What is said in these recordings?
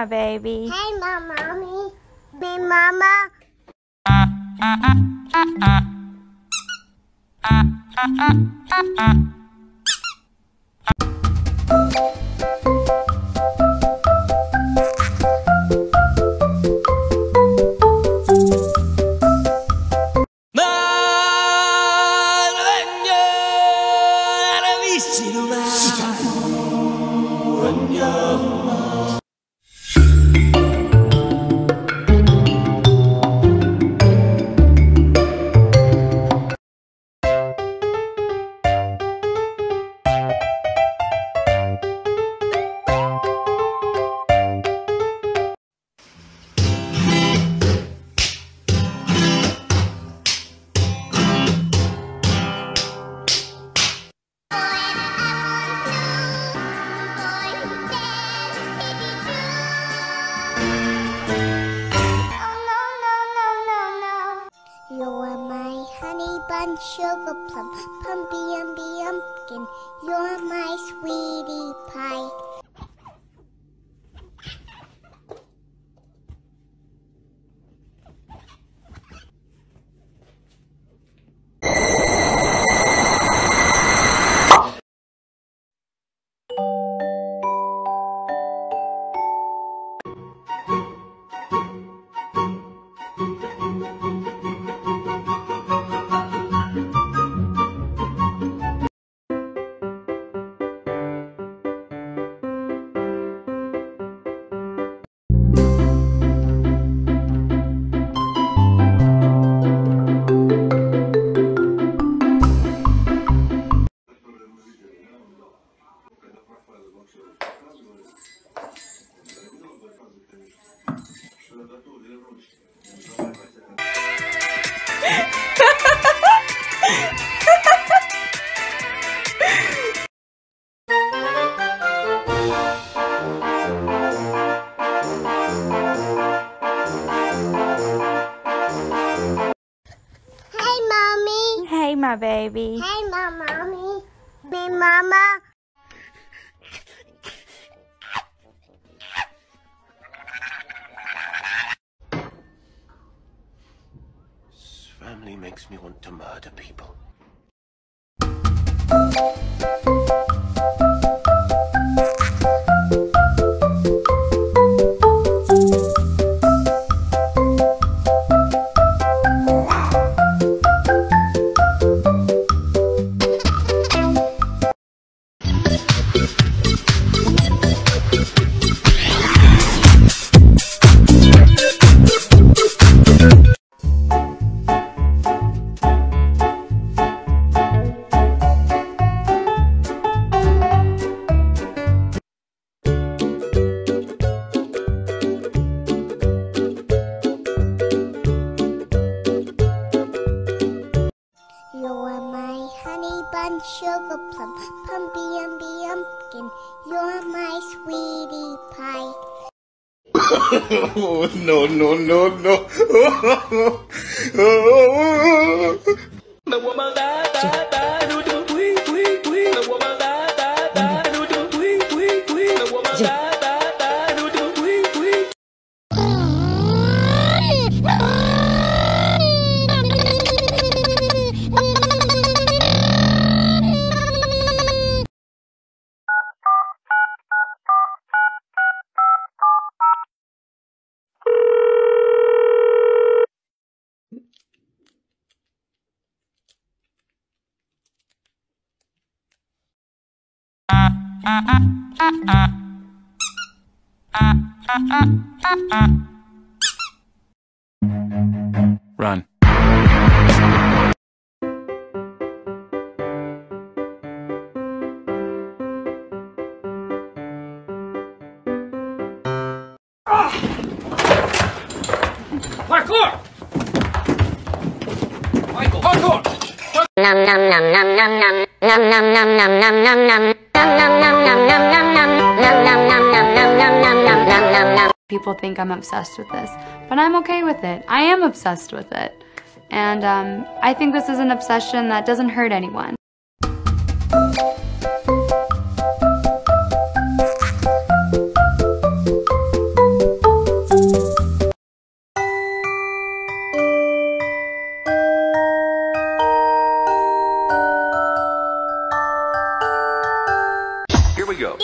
camera, baby. Hey, mommy. Hey, mama. Sugar plum, pumpkin, you're my sweetie pie. My baby. Hey, mommy. Hey, mama. This family makes me want to murder people. Sugar plum, pumpkin, you're my sweetie pie. Oh, no. The woman Run. Parkour! Michael, parkour! Nom nom nom nom nom nom nom nom nom nom nom nom nom. People think I'm obsessed with this, but I'm okay with it. I am obsessed with it. And I think this is an obsession that doesn't hurt anyone. go.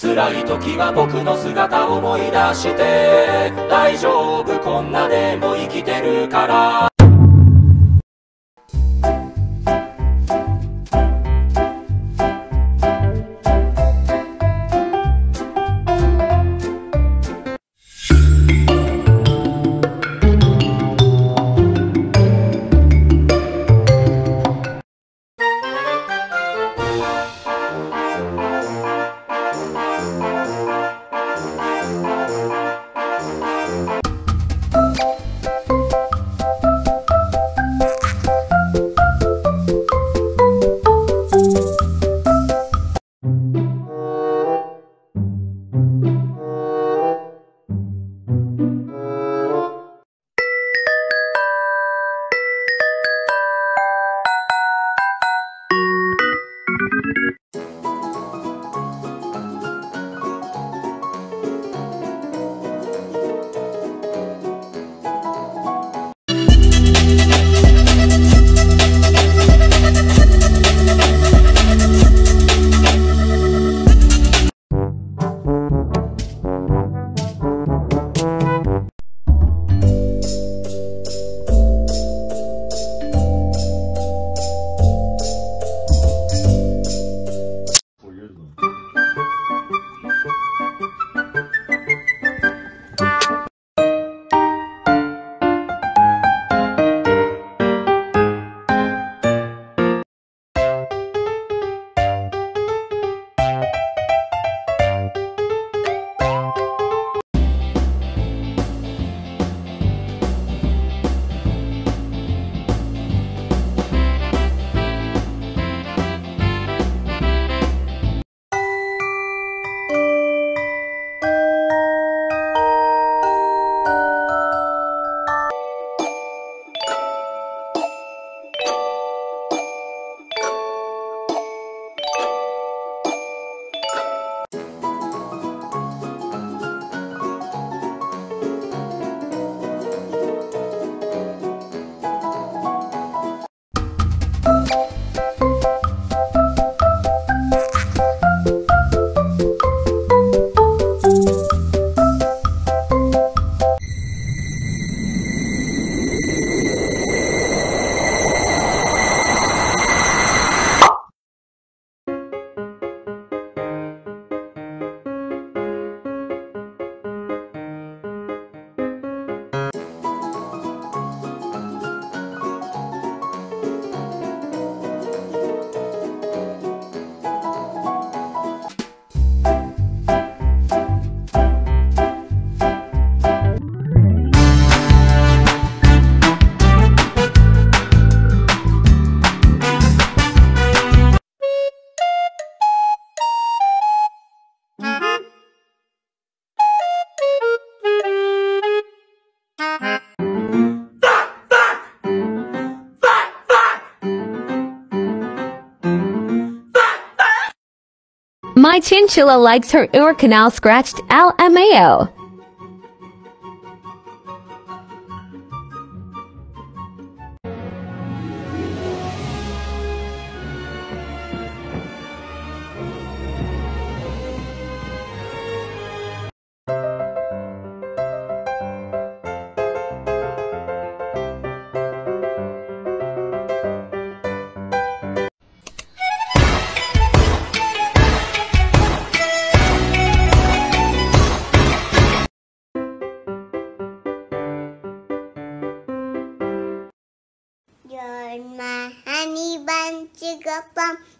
辛い時は僕の姿を思い出して大丈夫こんなでも生きてるからMy chinchilla likes her ear canal scratched. LMAO.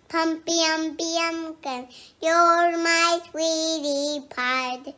Pumpkin, you're my sweetie pie.